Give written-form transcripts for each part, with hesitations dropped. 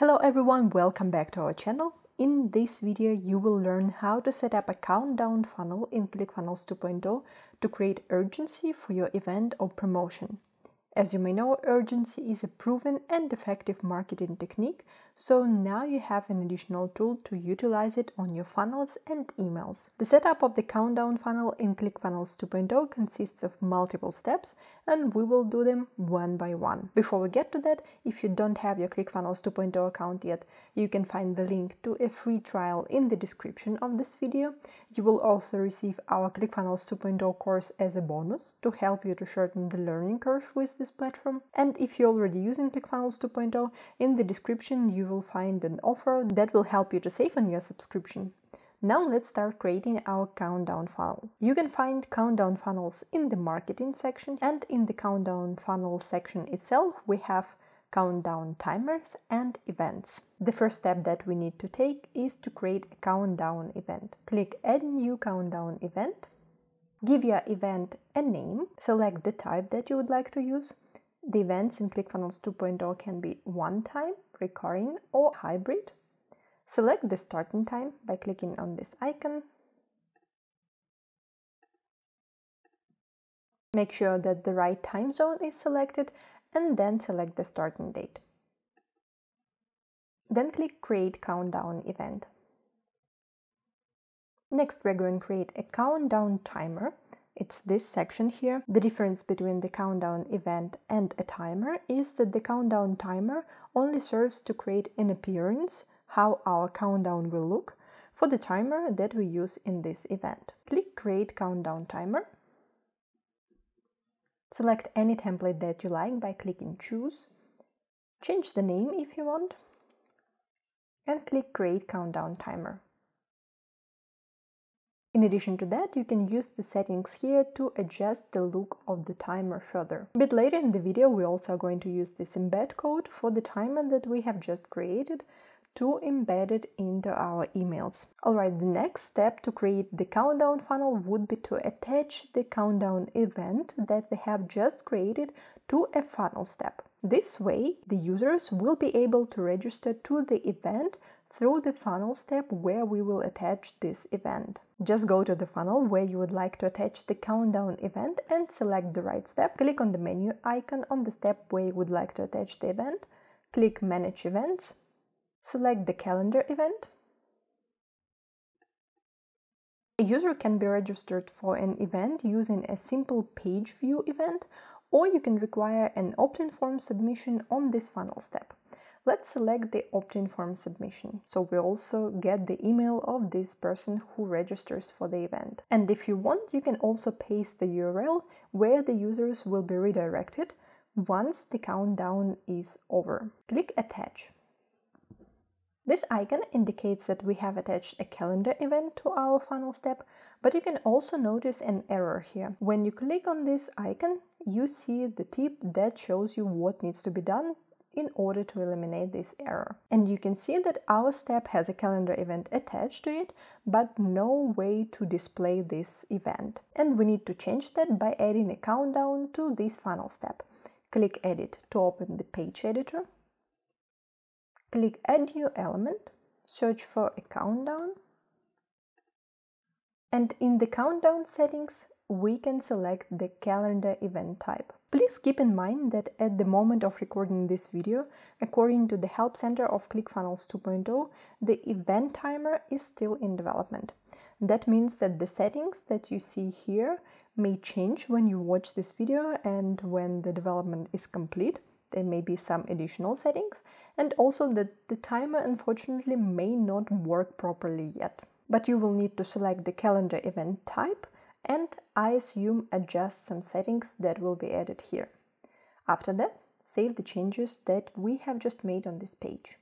Hello everyone, welcome back to our channel. In this video you will learn how to set up a countdown funnel in ClickFunnels 2.0 to create urgency for your event or promotion. As you may know, urgency is a proven and effective marketing technique, so now you have an additional tool to utilize it on your funnels and emails. The setup of the countdown funnel in ClickFunnels 2.0 consists of multiple steps, and we will do them one by one. Before we get to that, if you don't have your ClickFunnels 2.0 account yet, you can find the link to a free trial in the description of this video. You will also receive our ClickFunnels 2.0 course as a bonus to help you to shorten the learning curve with this platform. And if you're already using ClickFunnels 2.0, in the description you will find an offer that will help you to save on your subscription. Now let's start creating our countdown funnel. You can find countdown funnels in the marketing section, and in the countdown funnel section itself we have countdown timers and events. The first step that we need to take is to create a countdown event. Click Add New Countdown Event. Give your event a name. Select the type that you would like to use. The events in ClickFunnels 2.0 can be one-time, recurring, or hybrid. Select the starting time by clicking on this icon. Make sure that the right time zone is selected, and then select the starting date. Then click Create Countdown Event. Next, we're going to create a countdown timer. It's this section here. The difference between the countdown event and a timer is that the countdown timer only serves to create an appearance, how our countdown will look, for the timer that we use in this event. Click Create Countdown Timer. Select any template that you like by clicking Choose. Change the name if you want. And click Create Countdown Timer. In addition to that, you can use the settings here to adjust the look of the timer further. A bit later in the video, we also are going to use this embed code for the timer that we have just created to embed it into our emails. Alright, the next step to create the countdown funnel would be to attach the countdown event that we have just created to a funnel step. This way, the users will be able to register to the event through the funnel step where we will attach this event. Just go to the funnel where you would like to attach the countdown event and select the right step. Click on the menu icon on the step where you would like to attach the event. Click Manage Events. Select the calendar event. A user can be registered for an event using a simple page view event, or you can require an opt-in form submission on this funnel step. Let's select the opt-in form submission, so we also get the email of this person who registers for the event. And if you want, you can also paste the URL where the users will be redirected once the countdown is over. Click Attach. This icon indicates that we have attached a calendar event to our funnel step, but you can also notice an error here. When you click on this icon, you see the tip that shows you what needs to be done in order to eliminate this error. And you can see that our step has a calendar event attached to it, but no way to display this event. And we need to change that by adding a countdown to this funnel step. Click Edit to open the page editor. Click Add New Element, search for a countdown. And in the countdown settings, we can select the calendar event type. Please keep in mind that at the moment of recording this video, according to the Help Center of ClickFunnels 2.0, the event timer is still in development. That means that the settings that you see here may change when you watch this video, and when the development is complete, there may be some additional settings, and also that the timer unfortunately may not work properly yet. But you will need to select the calendar event type, and I assume adjust some settings that will be added here. After that, save the changes that we have just made on this page.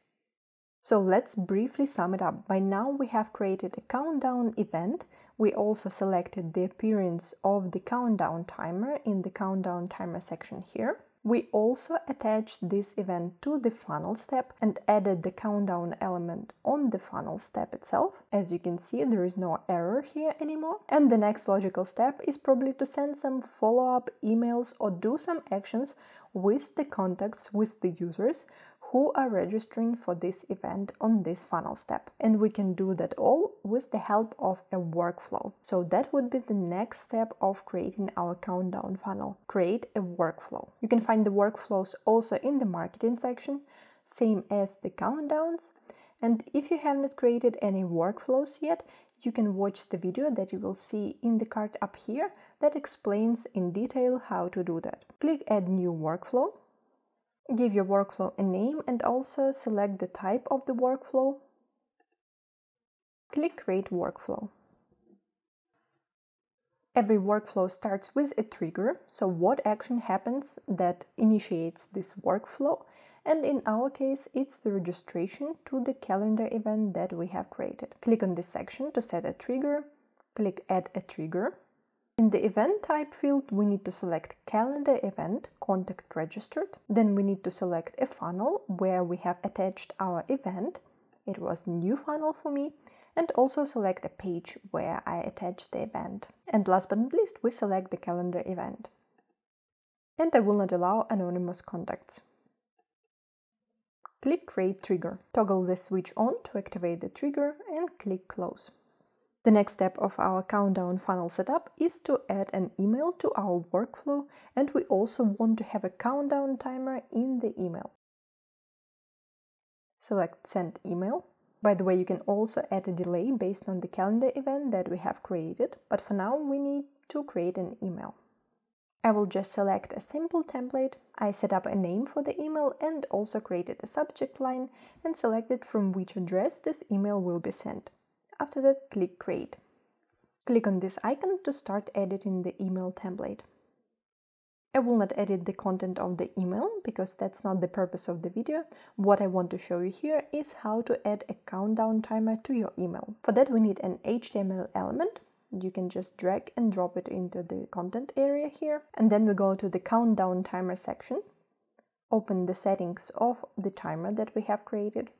So let's briefly sum it up. By now we have created a countdown event. We also selected the appearance of the countdown timer in the countdown timer section here. We also attached this event to the funnel step and added the countdown element on the funnel step itself. As you can see, there is no error here anymore. And the next logical step is probably to send some follow-up emails or do some actions with the contacts, with the users who are registering for this event on this funnel step. And we can do that all with the help of a workflow. So that would be the next step of creating our countdown funnel. Create a workflow. You can find the workflows also in the marketing section, same as the countdowns. And if you have not created any workflows yet, you can watch the video that you will see in the card up here that explains in detail how to do that. Click Add New Workflow. Give your workflow a name and also select the type of the workflow. Click Create Workflow. Every workflow starts with a trigger, so what action happens that initiates this workflow? And in our case, it's the registration to the calendar event that we have created. Click on this section to set a trigger. Click Add a Trigger. In the event type field, we need to select calendar event, contact registered. Then we need to select a funnel where we have attached our event. It was new funnel for me. And also select a page where I attach the event. And last but not least, we select the calendar event. And I will not allow anonymous contacts. Click Create Trigger, toggle the switch on to activate the trigger and click Close. The next step of our countdown funnel setup is to add an email to our workflow, and we also want to have a countdown timer in the email. Select Send Email. By the way, you can also add a delay based on the calendar event that we have created, but for now we need to create an email. I will just select a simple template. I set up a name for the email and also created a subject line and selected from which address this email will be sent. After that, click Create. Click on this icon to start editing the email template. I will not edit the content of the email because that's not the purpose of the video. What I want to show you here is how to add a countdown timer to your email. For that, we need an HTML element. You can just drag and drop it into the content area here. And then we go to the countdown timer section, open the settings of the timer that we have created,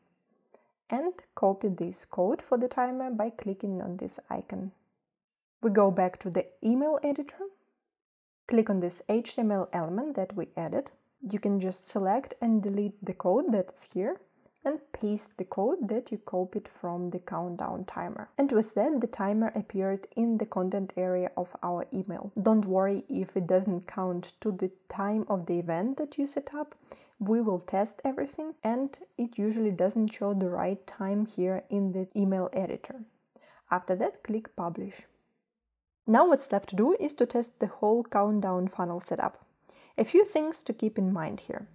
and copy this code for the timer by clicking on this icon. We go back to the email editor, click on this HTML element that we added. You can just select and delete the code that's here, and paste the code that you copied from the countdown timer. And with that, the timer appeared in the content area of our email. Don't worry if it doesn't count to the time of the event that you set up. We will test everything, and it usually doesn't show the right time here in the email editor. After that, click Publish. Now what's left to do is to test the whole countdown funnel setup. A few things to keep in mind here.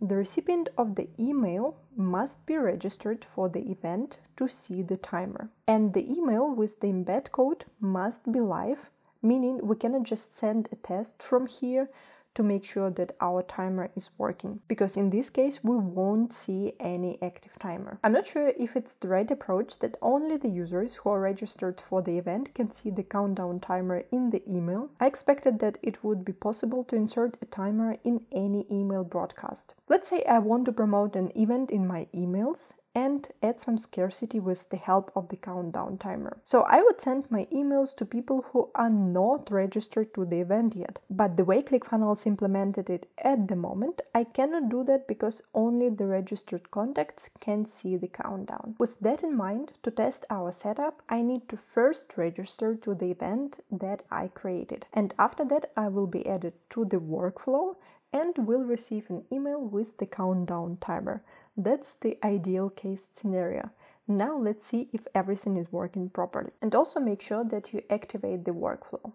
The recipient of the email must be registered for the event to see the timer. And the email with the embed code must be live, meaning we cannot just send a test from here to make sure that our timer is working, because in this case we won't see any active timer. I'm not sure if it's the right approach that only the users who are registered for the event can see the countdown timer in the email. I expected that it would be possible to insert a timer in any email broadcast. Let's say I want to promote an event in my emails and add some scarcity with the help of the countdown timer. So I would send my emails to people who are not registered to the event yet. But the way ClickFunnels implemented it at the moment, I cannot do that because only the registered contacts can see the countdown. With that in mind, to test our setup, I need to first register to the event that I created. And after that, I will be added to the workflow and will receive an email with the countdown timer. That's the ideal case scenario. Now let's see if everything is working properly. And also make sure that you activate the workflow.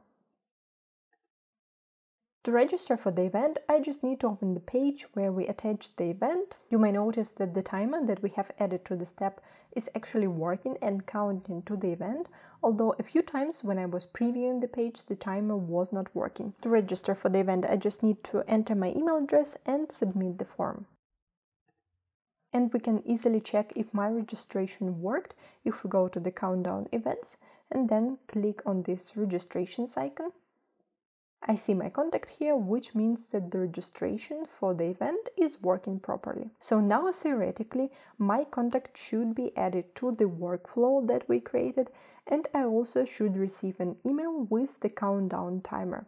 To register for the event, I just need to open the page where we attach the event. You may notice that the timer that we have added to the step is actually working and counting to the event, although a few times when I was previewing the page, the timer was not working. To register for the event, I just need to enter my email address and submit the form. And we can easily check if my registration worked if we go to the countdown events and then click on this registrations icon. I see my contact here, which means that the registration for the event is working properly. So now theoretically, my contact should be added to the workflow that we created, and I also should receive an email with the countdown timer.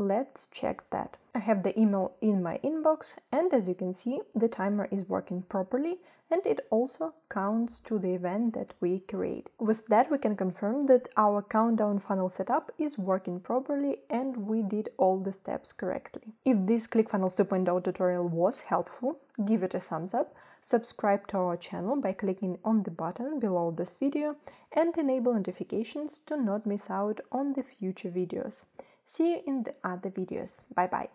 Let's check that. I have the email in my inbox, and as you can see, the timer is working properly, and it also counts to the event that we create. With that, we can confirm that our countdown funnel setup is working properly and we did all the steps correctly. If this ClickFunnels 2.0 tutorial was helpful, give it a thumbs up, subscribe to our channel by clicking on the button below this video, and enable notifications to not miss out on the future videos. See you in the other videos. Bye bye!